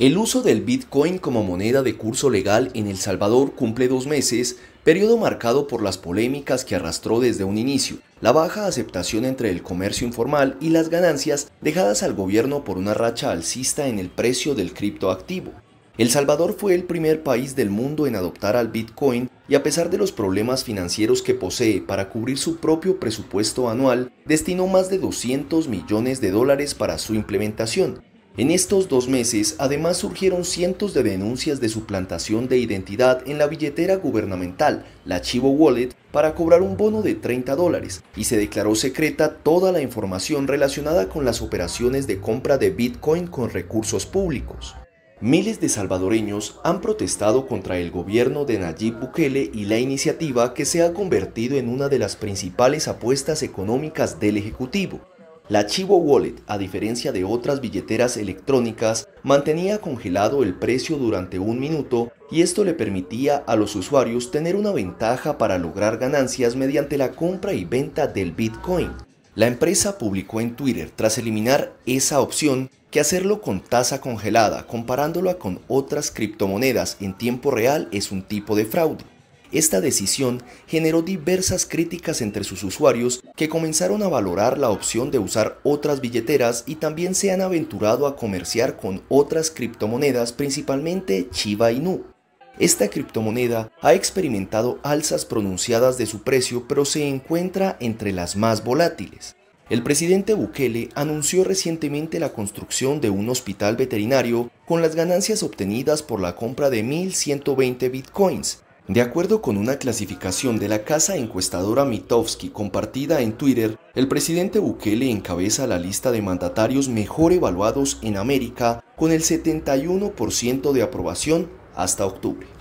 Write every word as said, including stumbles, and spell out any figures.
El uso del Bitcoin como moneda de curso legal en El Salvador cumple dos meses, periodo marcado por las polémicas que arrastró desde un inicio, la baja aceptación entre el comercio informal y las ganancias dejadas al gobierno por una racha alcista en el precio del criptoactivo. El Salvador fue el primer país del mundo en adoptar al Bitcoin y a pesar de los problemas financieros que posee para cubrir su propio presupuesto anual, destinó más de doscientos millones de dólares para su implementación. En estos dos meses, además, surgieron cientos de denuncias de suplantación de identidad en la billetera gubernamental, la Chivo Wallet, para cobrar un bono de treinta dólares, y se declaró secreta toda la información relacionada con las operaciones de compra de Bitcoin con recursos públicos. Miles de salvadoreños han protestado contra el gobierno de Nayib Bukele y la iniciativa que se ha convertido en una de las principales apuestas económicas del Ejecutivo. La Chivo Wallet, a diferencia de otras billeteras electrónicas, mantenía congelado el precio durante un minuto y esto le permitía a los usuarios tener una ventaja para lograr ganancias mediante la compra y venta del Bitcoin. La empresa publicó en Twitter, tras eliminar esa opción, que hacerlo con tasa congelada, comparándola con otras criptomonedas en tiempo real, es un tipo de fraude. Esta decisión generó diversas críticas entre sus usuarios que comenzaron a valorar la opción de usar otras billeteras y también se han aventurado a comerciar con otras criptomonedas, principalmente Shiba Inu. Esta criptomoneda ha experimentado alzas pronunciadas de su precio, pero se encuentra entre las más volátiles. El presidente Bukele anunció recientemente la construcción de un hospital veterinario con las ganancias obtenidas por la compra de mil ciento veinte bitcoins. De acuerdo con una clasificación de la casa encuestadora Mitofsky compartida en Twitter, el presidente Bukele encabeza la lista de mandatarios mejor evaluados en América con el setenta y uno por ciento de aprobación hasta octubre.